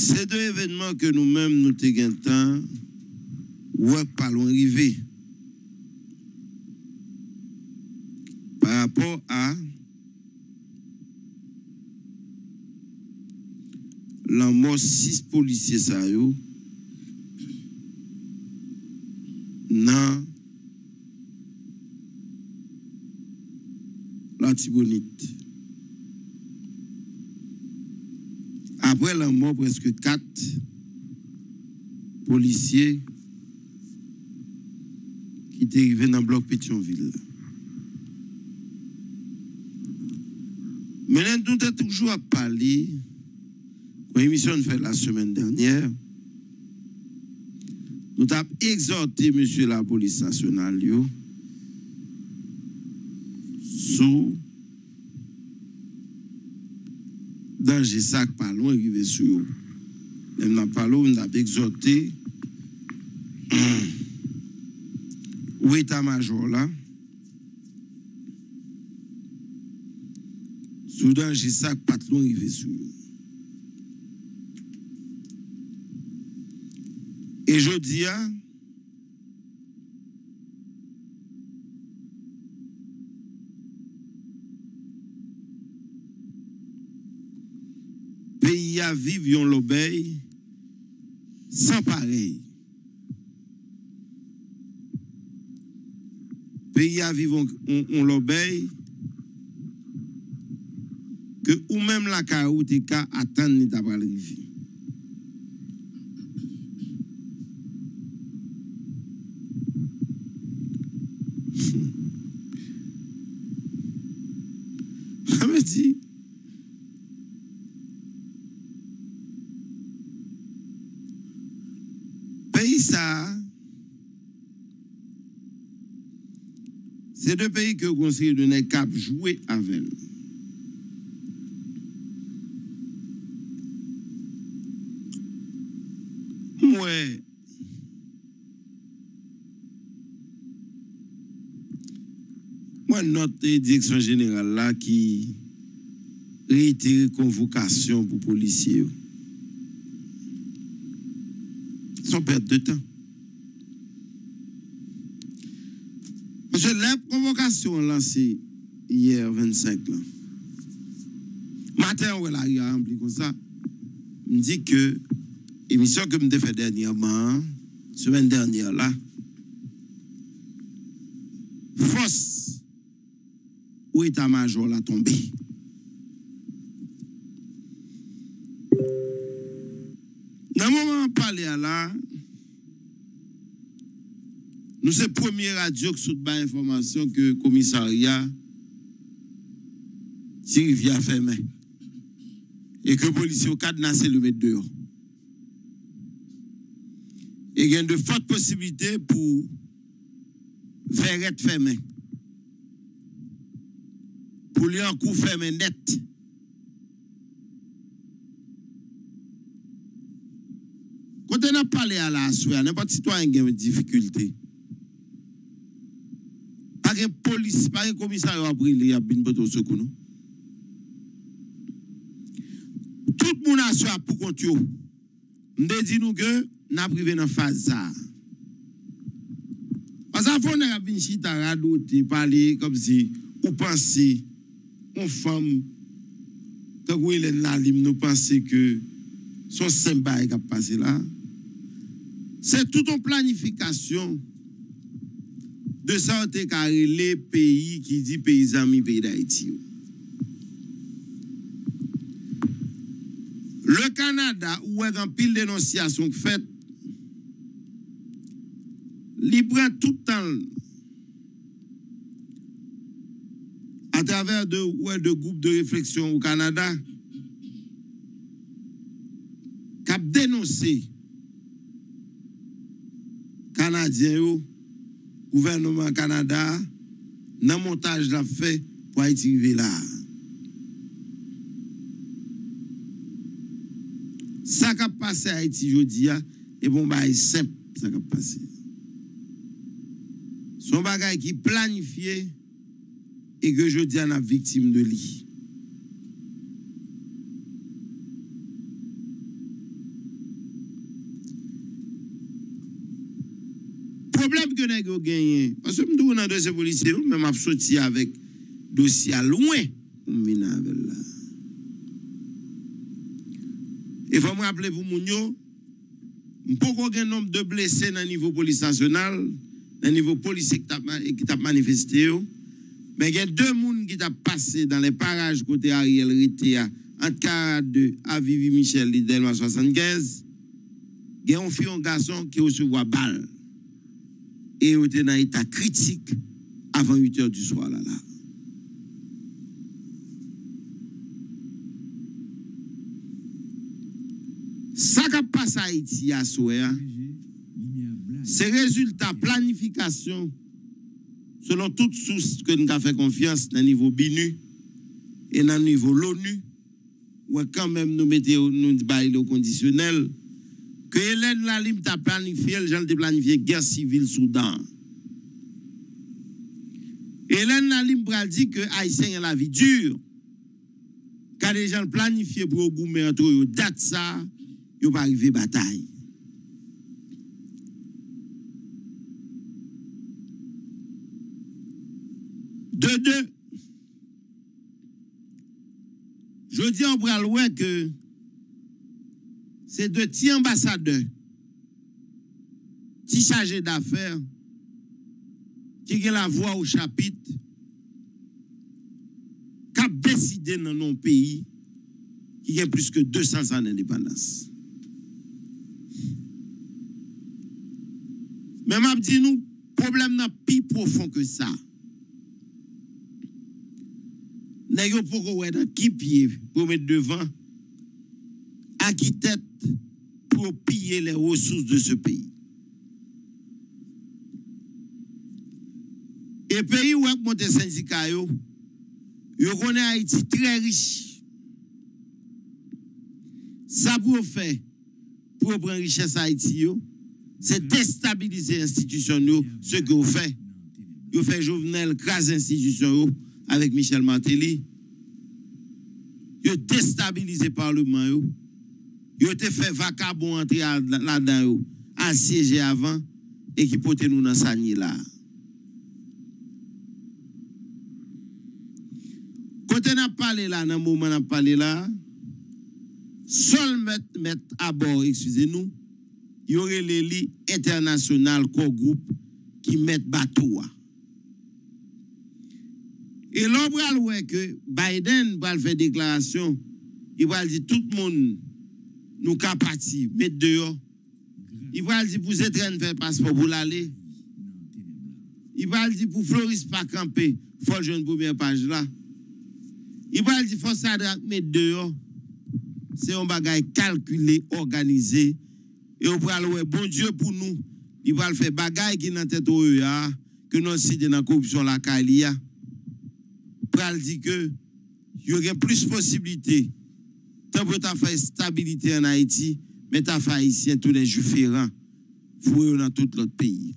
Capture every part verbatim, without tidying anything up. C'est deux événements que nous-mêmes nous t'aiguons tant, ouais, pas loin arrivé. Par rapport à la mort six policiers ça yo dans l'Antibonite. Après la mort presque quatre policiers qui étaient arrivés dans le bloc Pétionville. Mais là, nous avons toujours à parler, quand l'émission nous fait la semaine dernière, nous avons exhorté monsieur la police nationale sous danger sac pas loin arrivé sur eux. Nous n'avons pas l'eau, nous avons exhorté ou état-major là. Soudan, j'ai ça que pas trop arrivé sur nous. Et je dis, hein, pays à vivre, yon l'obéi, sans pareil. Pays à vivre, on, on l'obéi. Que ou même la caroute ka attend ni ta pral rive. Ça me dit pays ça c'est deux pays que conseil de nèg cap jouer avec. Ouais. Moi, notre direction générale là qui réitère convocation pour policiers. Sans perdre de temps. Parce que la convocation lancée hier vingt-cinq là. Matin, on a eu un comme ça. On me dit que émission que je fait dernièrement, semaine dernière là, force ou état-major l'a tombé. Dans le moment où on parle là, nous sommes les premiers radios qui sont information que le commissariat si vient fermer et que les policiers ont cadenassé le mettre dehors. Et il y a de fortes possibilités pour faire être fermé. Pour lui en coup fermé net. Quand on a parlé à la soirée, n'importe citoyen qui a des difficultés. Pas de police, pas de commissaire à brûler, il y a une bonne chose. Tout le monde a soif pour continuer. Nous disons que n'a privé dans phase ça parce que fond n'a vinn chita radoté parler comme si ou penser on femme tant que Hélène Lalime nous penser que son sympa qui a passé là c'est toute une planification de ça on carré les pays qui dit pays amis pays d'Haïti. Le Canada où est en pile dénonciation faite il prend tout le temps à travers de, ouais, de groupes de réflexion au Canada qui a dénoncé Canadiens, gouvernement Canada, dans le montage l'a fait pour Haïti arriver là. Ça qui a passé à Haïti aujourd'hui, et bon, bah, c'est simple, ça qui a passé. Son bagage qui planifié et que je dis à la victime de lui. problème que nous avons gagné, parce que nous avons deux policiers, nous avons sorti avec dossier loin, nous venons avec là. Il faut me rappeler pour Mounio, nous avons un nombre de blessés dans le niveau police nationale, dans le niveau policier qui t'a manifesté, mais il y a deux personnes qui ont passé dans les parages côté Ariel Ritea, entre quarante-deux à Vivi Michel Lidelma soixante-quinze. Il y a un fille, un garçon qui recevoit balle. Et il était dans un état critique avant huit heures du soir. Là, là. Ça qui passe à Haïti à soir, c'est résultat planification selon toute source que nous avons fait confiance dans le niveau B I N U et dans le niveau LONU, où quand même nous mettons nous au conditionnel, que Hélène Lalime t'a planifié, les gens ont planifié guerre civile Soudan. Hélène Lalime a dit que Haïtien a la vie dure, car les gens planifié pour goumer entre eux, date ça, ils pas arrivé bataille. De deux, je dis en bras loin que c'est de petits ambassadeurs, petits chargés d'affaires, qui ont la voix au chapitre, qui ont décidé dans nos pays, qui ont plus que deux cents ans d'indépendance. Mais je dis nous, le problème n'est plus profond que ça. N'est-ce pas dans qui pied pour mettre devant, à qui tête pour piller les ressources de ce pays. Et pays où est monté syndicat, yo, yo connaît Haïti très riche. Ça pour faire, pour prendre richesse Haïti, c'est déstabiliser l'institution, ce que vous faites. Vous faites Jovenel, crase l'institution, avec Michel Martelly, vous déstabilisez le Parlement, vous avez fait vacabon entrer là-dedans, assiégé avant, et qui pote nous dans sa nid là. Quand on a parlé là, dans le moment où on a parlé là, seul mettre à bord, excusez-nous, il y aurait les lits internationaux, co groupe qui mettent bateau. Et l'on va le voir que Biden va faire déclaration, il va dire tout le monde, nous qu'à partir, mettre dehors. Il va dire pour Zetren faire passeport pour l'aller. Il va dire pour Floris pas camper, faut jouer une première page là. Il va dire faut s'adapter, mettre dehors. C'est un bagage calculé, organisé. Et on va le voir, bon Dieu pour nous, il va le faire bagage qui n'a tête au E A, que nous cité dans la corruption la Kalia. Il dit que il y aurait plus de possibilités. Tant que tu as fait stabilité en Haïti, mais tu as fait haïtien tous les jours ferrants, fouillés dans tout l'autre pays.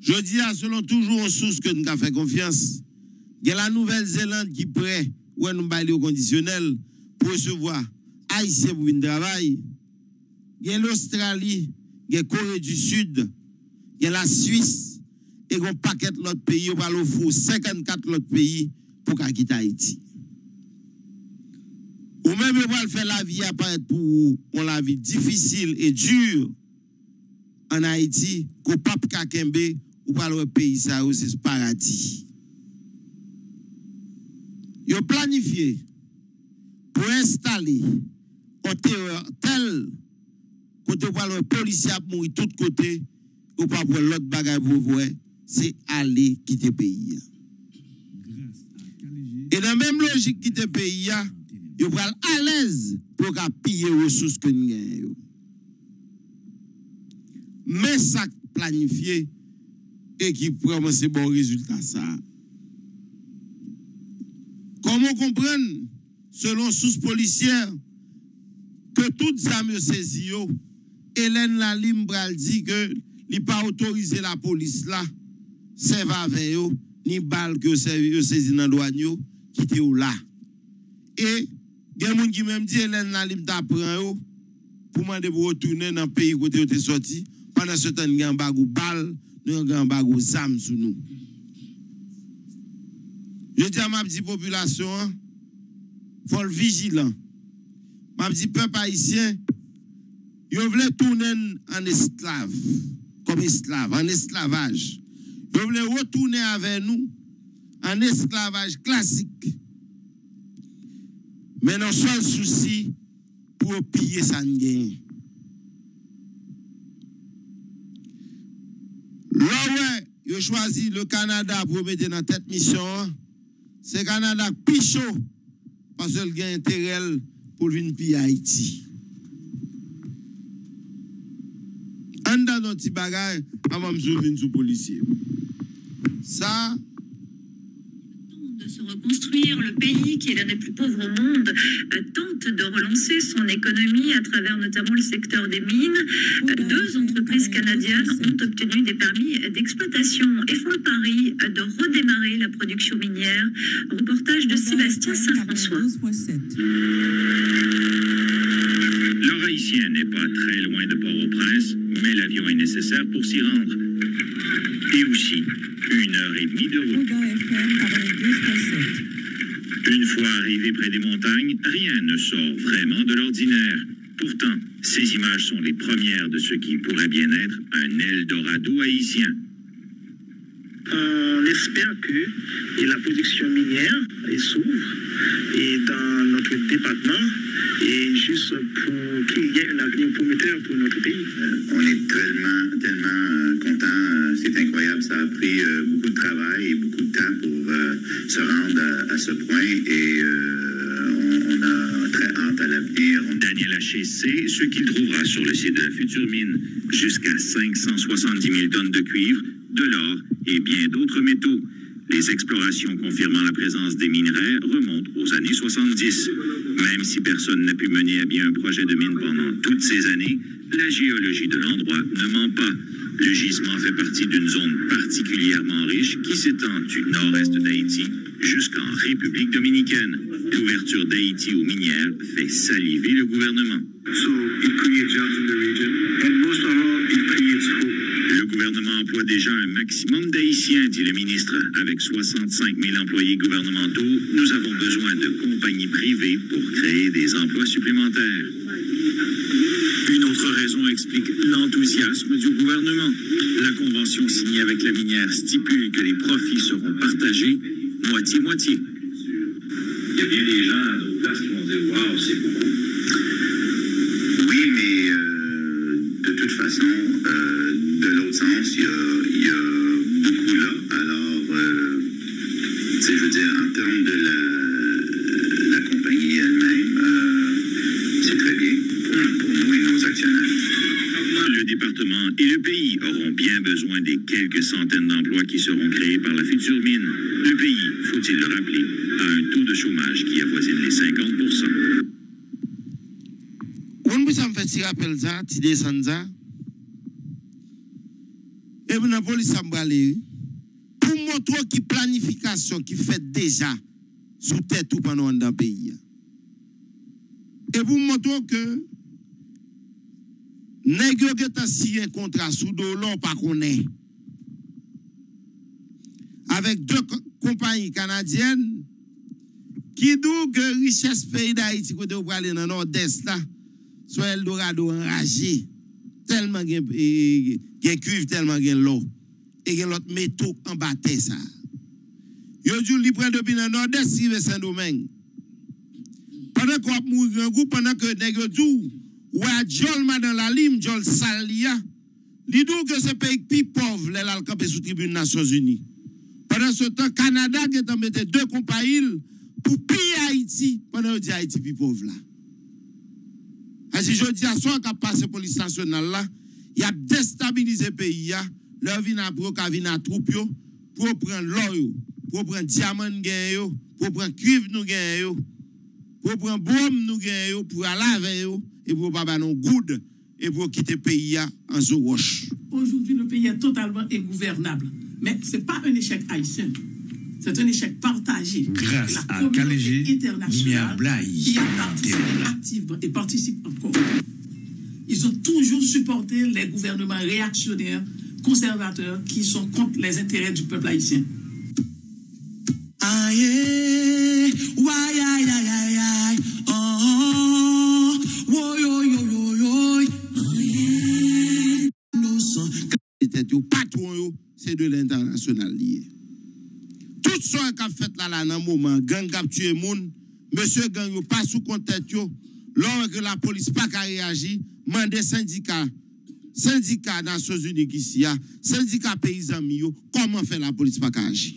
Je dis à selon toujours aux sources que nous avons fait confiance, il y a la Nouvelle-Zélande qui est prête, où nous baillons au conditionnel, pour recevoir haïtien pour venir travailler. Il y a l'Australie, il y a la Corée du Sud, il y a la Suisse. Et qu'on paquette l'autre pays, on va l'offrir cinquante-quatre autres pays pour qu'on quitte Haïti. Ou même on va faire la vie apparaître pour vous, on la vie difficile et dure en Haïti, qu'on pape kakembe, ou pas le pays, ça aussi, c'est paradis. Ils ont planifié pour installer un terreur tel que le policier a mouru de tous côtés, ou pas pour l'autre bagaille pour vous. C'est aller quitter le pays. Et dans la même logique quitter le pays, il faut aller à l'aise pour piller les ressources que nous avons. Mais ça planifié et qui prend ces bons résultats. Comment comprendre, selon sources policières, que toutes les armes saisies, Hélène Lalime dit que il n'a pas autorisé la police là, c'est va avec eux, ni balle que vous saisissez dans la douane, qui était là. Et il y a des gens qui même disent, Hélène Lalime t'a pris pour demander pour retourner dans le pays où vous êtes sorti, Pendant ce temps, nous avons un bagou bal, nous avons un bagou zam sous nous. Je dis à ma petite population, il faut être vigilant. Ma petite peuple haïtien, ils veulent tourner en esclave, comme esclave, en esclavage. Ils veulent retourner avec nous en esclavage classique. Mais notre seul souci, pour piller ça ne gagne. L'O E, ils choisissent le Canada pour mettre dans cette mission. C'est le Canada qui est chaud parce qu'il a intérêt pour venir piller Haïti. On a nos petits bagages avant de venir sous policier. Ça. De se reconstruire, le pays qui est l'un des plus pauvres au monde tente de relancer son économie à travers notamment le secteur des mines. Deux entreprises canadiennes ont obtenu des permis d'exploitation et font le pari de redémarrer la production minière. Reportage de Sébastien Saint-François. L'or haïtien n'est pas très loin de Port-au-Prince, mais l'avion est nécessaire pour s'y rendre. Et aussi, une heure et demie de route. Une fois arrivé près des montagnes, rien ne sort vraiment de l'ordinaire. Pourtant, ces images sont les premières de ce qui pourrait bien être un Eldorado haïtien. On espère que la production minière s'ouvre et dans notre département et juste pour qu'il y ait un avenir prometteur pour notre pays. On est tellement, tellement contents. C'est incroyable. Ça a pris beaucoup de travail et beaucoup de temps pour se rendre à ce point et on a très hâte à l'avenir. Daniel Haché sait ce qu'il trouvera sur le site de la future mine. Jusqu'à cinq cent soixante-dix mille tonnes de cuivre, de l'or et bien d'autres métaux. Les explorations confirmant la présence des minerais remontent aux années soixante-dix. Même si personne n'a pu mener à bien un projet de mine pendant toutes ces années, la géologie de l'endroit ne ment pas. Le gisement fait partie d'une zone particulièrement riche qui s'étend du nord-est d'Haïti jusqu'en République dominicaine. L'ouverture d'Haïti aux minières fait saliver le gouvernement. So, it creates jobs in the region, and most of all, it creates hope. Le gouvernement emploie déjà un maximum d'Haïtiens, dit le ministre. Avec soixante-cinq mille employés gouvernementaux, nous avons besoin de compagnies privées pour créer des emplois supplémentaires. Une autre raison explique l'enthousiasme du gouvernement. La convention signée avec la minière stipule que les profits seront partagés moitié-moitié. Il y a bien des gens à d'autres places qui vont dire « Wow, c'est beaucoup ». Oui, mais euh, de toute façon... Euh, de l'autre sens, il y, y a beaucoup là. Alors, euh, je veux dire, en termes de la, la compagnie elle-même, euh, c'est très bien pour, pour nous et nos actionnaires. Le département et le pays auront bien besoin des quelques centaines d'emplois qui seront créés par la future mine. Le pays, faut-il le rappeler, a un taux de chômage qui avoisine les cinquante pour cent. On vous en fait si rappel ça, tu descends ça. Et pour la police, pour montrer qui planification qui fait déjà sous tête ou pendant dans le pays. Et pour montrer que négocier un contrat sous dollar pas qu'on est avec deux compagnies canadiennes qui disent que richesse pays d'Haïti côté ou aller dans nord-est là soit Eldorado enragé tellement et il y a cuivre tellement qu'il y a l'eau. Et il y a l'autre métaux en bâté ça. Il y a du libre depuis le nord-est, il y a Saint-Domingue. Pendant qu'on a mouru un groupe, pendant que Negodou, ou à Jol Madan Lalime, Jol Salia, il dit que c'est le pays plus pauvre, les l'alcampé sous tribune des Nations Unies. Pendant ce temps, le Canada a mis deux compagnies pour piller Haïti, pendant que Haïti plus pauvre là. Et si je dis à soi qu'on a passé pour la police nationale là, il a déstabilisé le pays, leur vin à broc, vin à troupe, pour prendre l'or, pour prendre diamant, pour prendre cuivre, pour prendre bombe, pour laver, et pour pas avoir de goud, et pour quitter le pays en sous roche. Aujourd'hui, le pays est totalement ingouvernable. Mais ce n'est pas un échec haïtien. C'est un échec partagé. Grâce la à communauté internationale qui a participé activement et participe encore. ils ont toujours supporté les gouvernements réactionnaires, conservateurs, qui sont contre les intérêts du peuple haïtien. Patron, c'est de l'international lié. Tout ce qui a fait là, là, dans le moment, gang a tué moun, monsieur gang yo pas sous contact yo, lorsque la police pas qu'à réagir, mandez syndicats, syndicats dans Nations Unies ici, syndicats paysans mio, comment fait la police pas qu'à agir?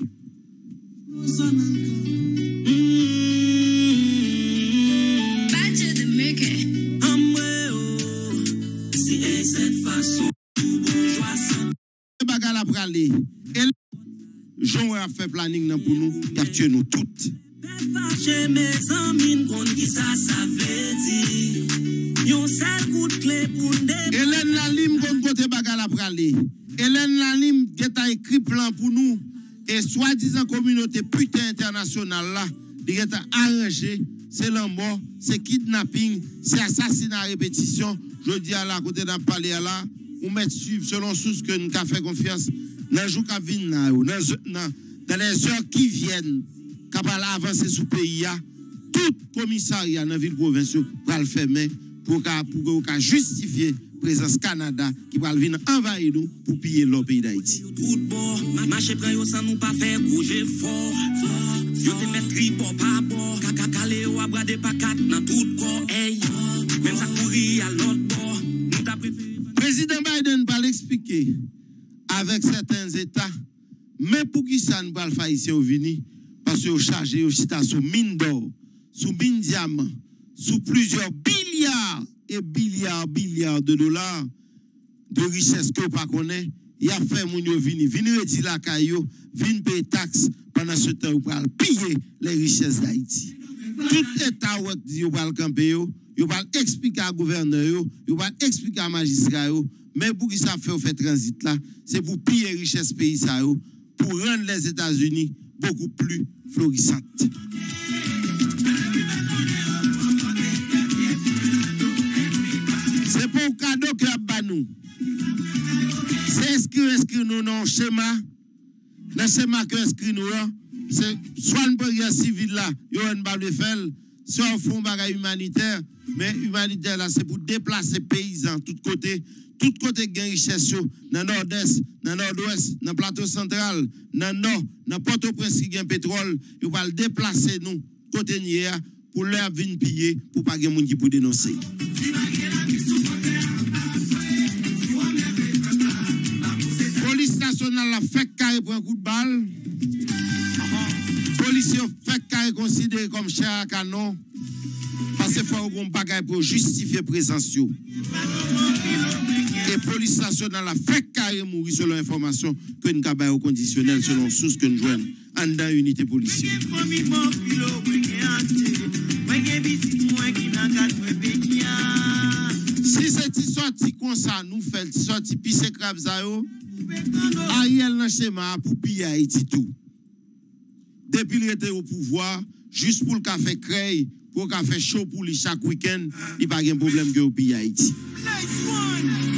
Et j'en ai fait planning pour nous, capturer nous toutes. Hélène Lalime, qu'on côté bagala pralé. Hélène Lalime, qui a écrit plan pour nous, et soi-disant communauté putain internationale là, qui a arrangé, c'est l'amour, c'est kidnapping, c'est assassinat à répétition. Je dis à la côté d'un palais là, ou mettre suivre selon ce que nous avons fait confiance. Dans les jours qui viennent, dans les heures qui viennent, quand on avance sous le pays, tout commissariat dans la ville provinciale va le fermer pour justifier la présence du Canada qui va venir envahir nous pour piller le pays d'Haïti. Président Biden va l'expliquer avec certains États, mais pour qui ça ne va pas le faire au Vini, parce que vous chargez sous mine d'or, sous mine diamant, sous plusieurs milliards et milliards, milliards de dollars de richesse que vous ne connaissez pas, il y a fait mon Vini, venez retirer la caillou, venez payer taxes pendant ce temps, vous allez piller les richesses d'Haïti. Tout État où vous allez camper, vous allez expliquer à gouverneur, vous allez expliquer à magistrat. Mais pour qui ça fait, fait transit là, c'est pour piller richesse pays ça, pour rendre les États-Unis beaucoup plus florissantes. C'est pour le cadeau que a nous. C'est ce que nous dans le schéma. Le schéma que inscrit nous c'est soit une barrière civile là, il y a une barre de fel, soit un fonds bagage humanitaire, mais humanitaire là, c'est pour déplacer paysans de tous côtés. Tout côté de richesse, dans le nord-est, dans le nord-ouest, dans le plateau central, dans le nord, dans le Port-au-Prince qui gagne pétrole, ils vont le déplacer nous, côté Nier, pour leur venir piller, pour ne pas avoir de monde qui peut dénoncer. Police nationale a fait carré pour un coup de balle. Policiers fait carré considéré comme chair à canon. Parce qu'il faut qu'on bagaille pour justifier présence. Et police nationale a fait carré mourir selon l'information que nous avons au conditionnel, selon source que nous jouons en dans l'unité policière. Si c'est sorti comme ça, nous faisons sorti pisse crabe ça, Ariel dans le schéma pour piller Haïti tout. Depuis qu'il était au pouvoir, juste pour le café créé, pour le café chaud pour lui chaque week-end, il n'y a pas de problème que vous pillez Haïti. Nice one.